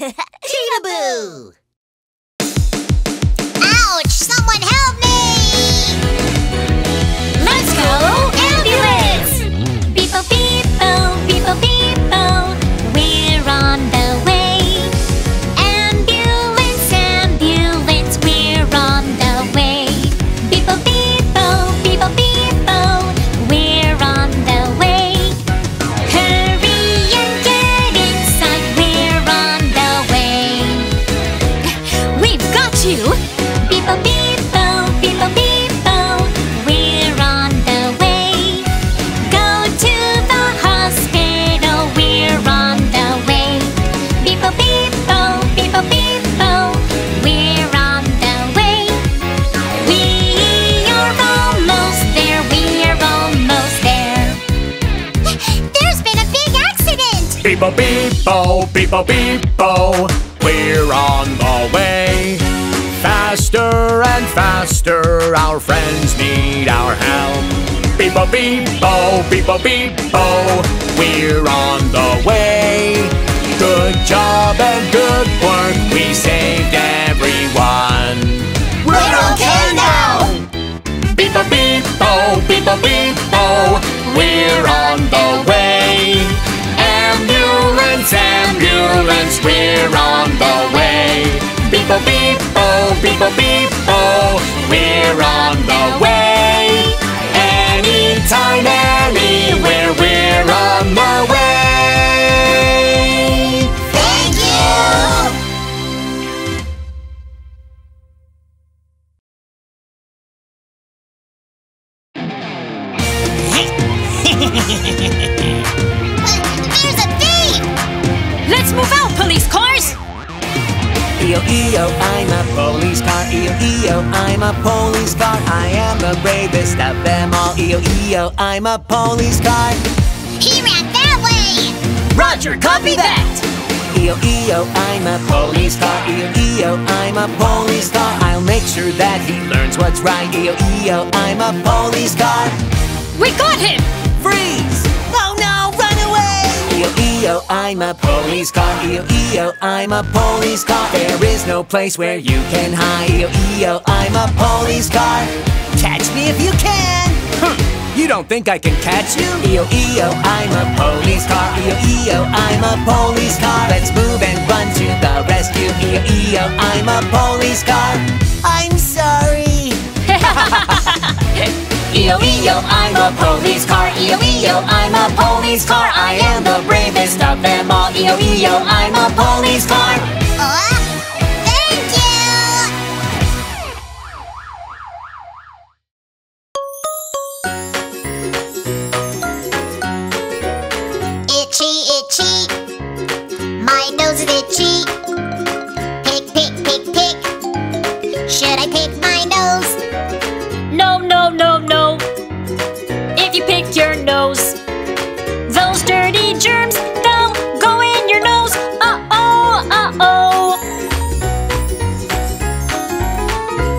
Cheetah-boo! Ouch! Someone help me! Let's go ambulance! Beep-o, beep-o, beep-o, beep-o, we're on the way. Ambulance, ambulance, we're on the way. Beep-o, beep-o, beep-o, beep-o, we're on the way. Hurry and get inside, we're on the way. We've got you! Beep-o, beep-o, beep-o, beep-o, we're on the way. Go to the hospital, we're on the way. Beep-o, beep-o, beep-o, beep-o, we're on the way. We're almost there, we're almost there. There's been a big accident! Beep-o, beep-o, beep-o, beep-o, we're on the way. Faster and faster, our friends need our help. Beep-o, beep-o, beep-o, beep-o, we're on the way. Good job and good work, we saved everyone. We're okay now! Beep-o, beep-o, beep-o, beep-o, we're on the way. Ambulance, ambulance, we're on the way. Beep-o, beep-o, beep-o, beep-o, we're on the way. Anytime, anywhere, we're on the way. Thank you! There's a thief! Let's move out, police cars! EOEO, I'm a police car. EOEO, I'm a police car. I am the bravest of them all. EOEO, I'm a police car. He ran that way! Roger, copy that! EOEO, I'm a police car. EOEO, I'm a police car. I'll make sure that he learns what's right. EOEO, I'm a police car. We got him! Freeze! Oh no, run away! EOEO, I'm a police car. EOEO, I'm a police car. There is no place where you can hide. EOEO, I'm a police car. Catch me if you can. You don't think I can catch you? EOEO, I'm a police car. EOEO, I'm a police car. Let's move and run to the rescue. EOEO, I'm a police car. I'm sorry. EOEO, I'm a police car. EOEO, I'm a police car. I am the bravest of them all. EOEO, I'm a police car. Thank you. Itchy, itchy. My nose is itchy. Pick, pick, pick, pick. Should I pick my nose? No, no, no, no. If you pick your nose, those dirty germs, they'll go in your nose. Uh-oh, uh-oh.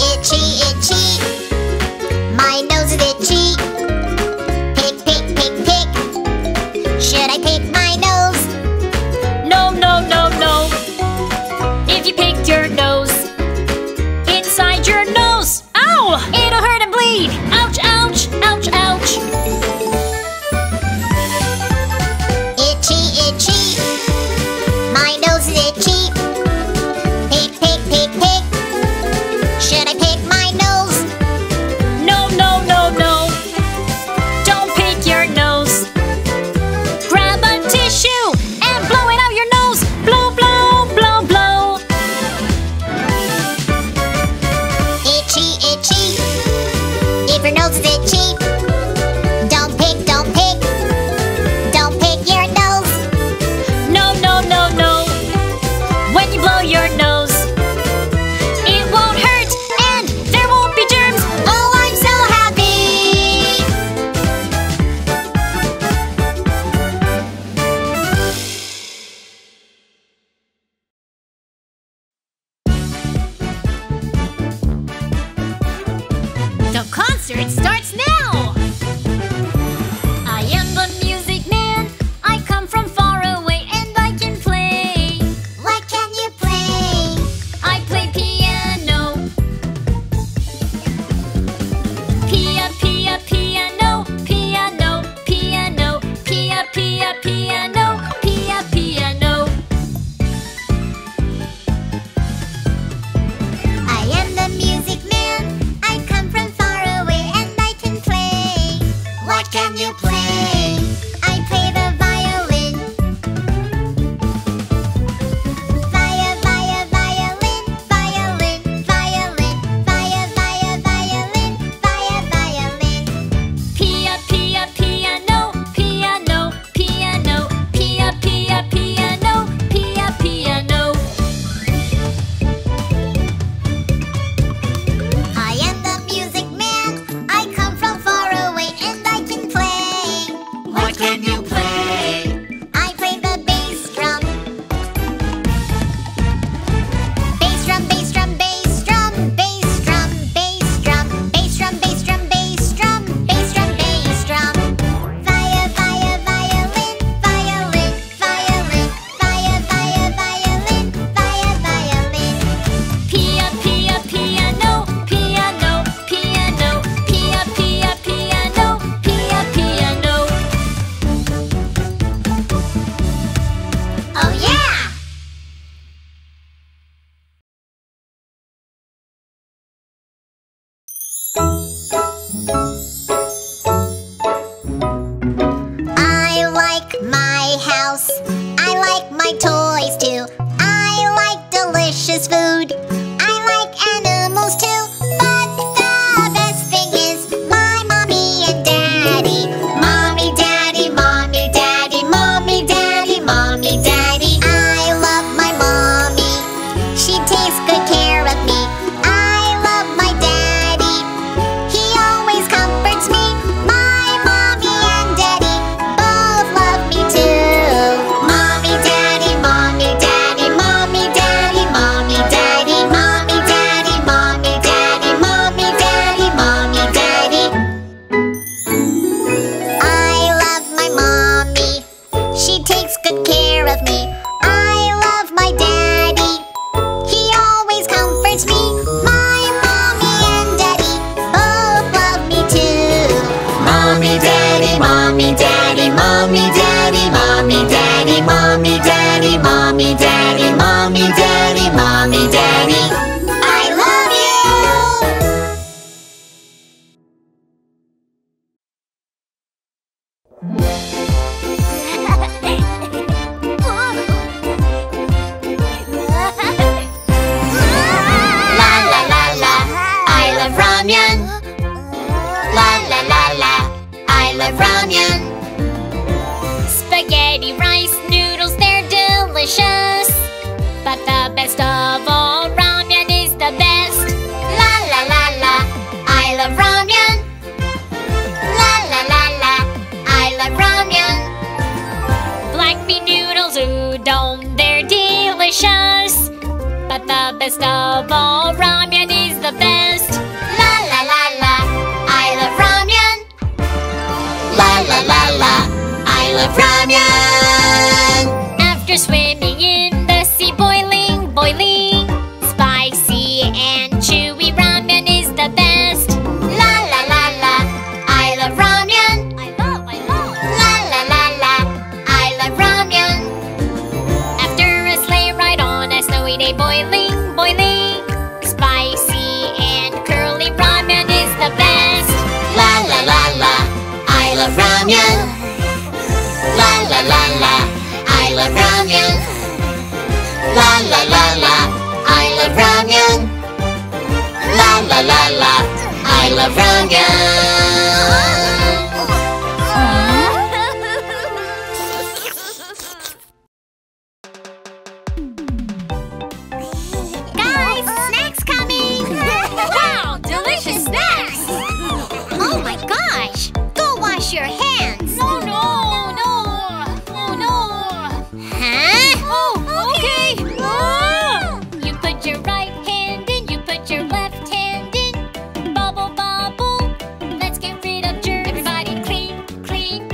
Itchy, itchy. My nose is itchy. Pick, pick, pick, pick. Should I pick my nose? No, no, no, no. like toys too. I like delicious food. I like animals too. But the best thing is my mommy and daddy. Mommy, daddy, mommy, daddy, mommy, daddy, mommy, daddy. I love my mommy. She takes good care of me. I love my daddy. He always comforts me. My mommy and daddy both love me too. Mommy, daddy, mommy, daddy, mommy, daddy, mommy, daddy, mommy, daddy, mommy, daddy, mommy, daddy, mommy, daddy. I love my mommy. She takes good care of me. I love my daddy. He always comforts me. My mommy and daddy both love me too. Mommy, daddy, mommy, daddy, mommy, daddy, mommy, daddy, mommy, daddy, mommy, daddy, mommy, daddy, mommy, daddy. I love you. La la la la, I love Ramyun. La la la la, I love Ramyun. Spaghetti, rice, noodles, they're delicious. But the best of all, Ramyun is the best. La la la la, I love Ramyun. La la la la, I love Ramyun. Black bean noodles, udon, they're delicious. But the best of all, Ramyun is the best. La la la la, I love Ramyun. La la la la, I love Ramyun. After swimming in the sea, boiling, boiling, spicy and chewy, Ramyun is the best. La la la la, I love Ramyun. La la la la, I love Ramyun. After a sleigh ride on a snowy day, boiling, boiling, spicy and curly, Ramyun is the best. La la la la, I love Ramyun. La la la la, I love Ramyun. La la la la, I love Ramyun. La la la la, I love Ramyun. Guys, snacks coming! Wow, delicious snacks! Oh my gosh! Go wash your hands! No, no, no! Oh no! Huh? Oh, okay! You put your right hand in, you put your left hand in. Bubble, bubble, let's get rid of germs. Everybody clean, clean,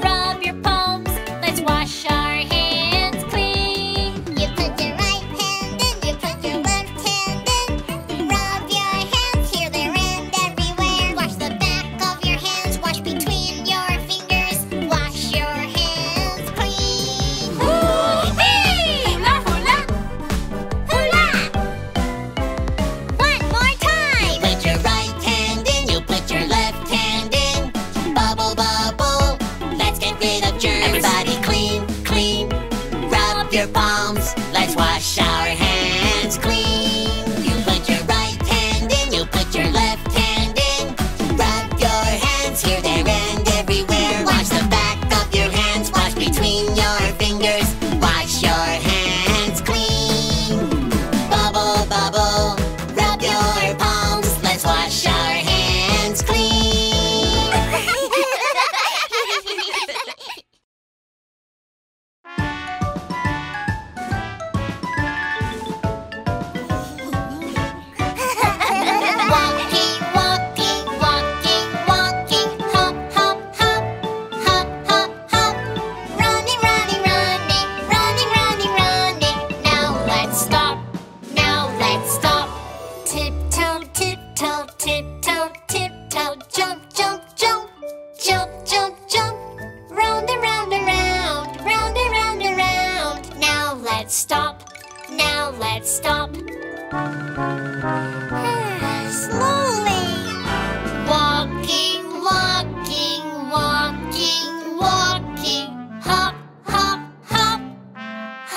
rub your palms. Let's wash our hands clean. You put your right hand in, you put your left hand in. Rub your hands here, there, and everywhere. Wash the back of your hands, wash between your fingers. Wash your hands clean. One more time! Put your right hand in, you put your left hand in. Bubble, bubble, let's get rid of germs. Everybody clean, clean, rub your palms. Let's wash our hands clean. You put your right hand in, you put your left hand in. Rub your hands here, there, and everywhere. Wash the back of your hands, wash between your fingers. Wash your hands clean. Bubble, bubble, rub your palms. Let's wash our hands clean. Walking, walking, walking, walking. Hop, hop, hop. Hop, hop, hop. Running, running, running. Running, running, running. Now let's stop. Now let's stop. Tiptoe, tiptoe, tiptoe, tiptoe. Jump, jump, jump. Jump, jump, jump. Round and round and round. Round and round and round. Now let's stop. Now let's stop. Slowly. Walking, walking, walking, walking. Hop, hop, hop. Hop,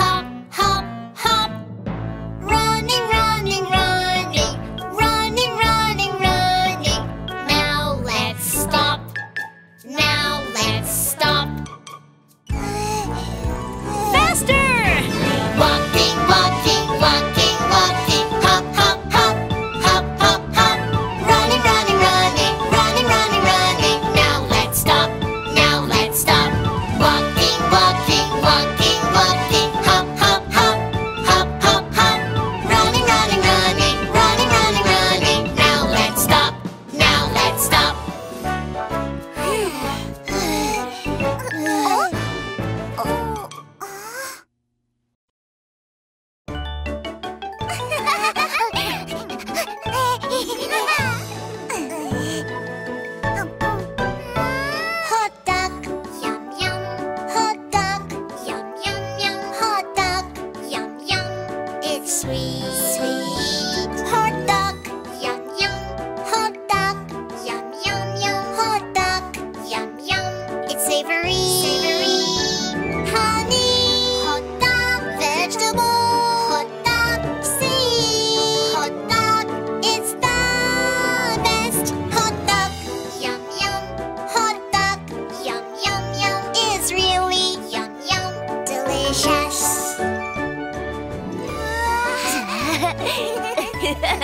If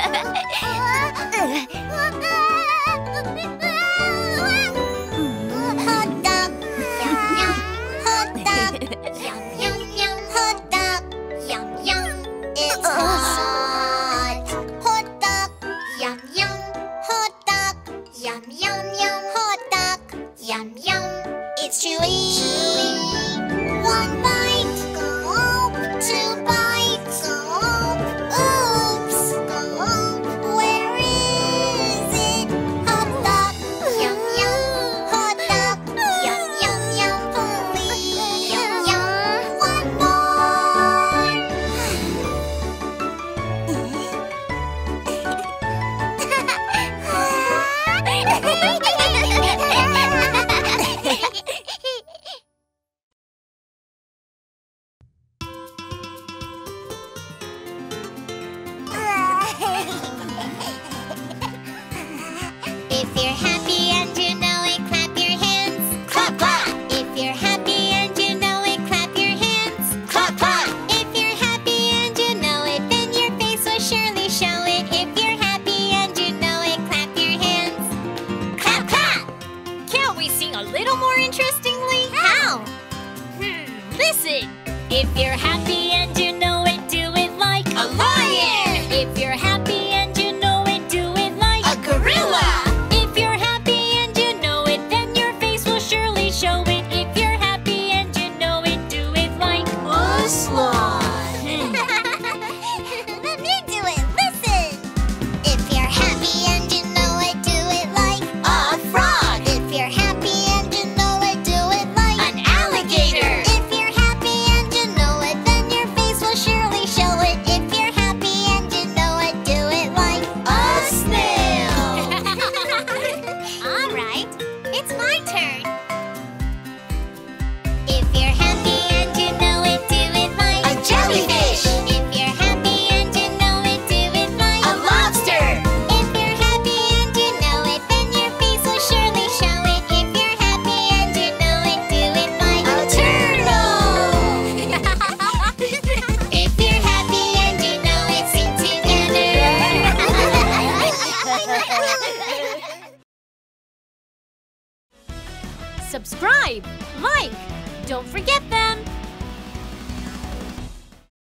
you're happy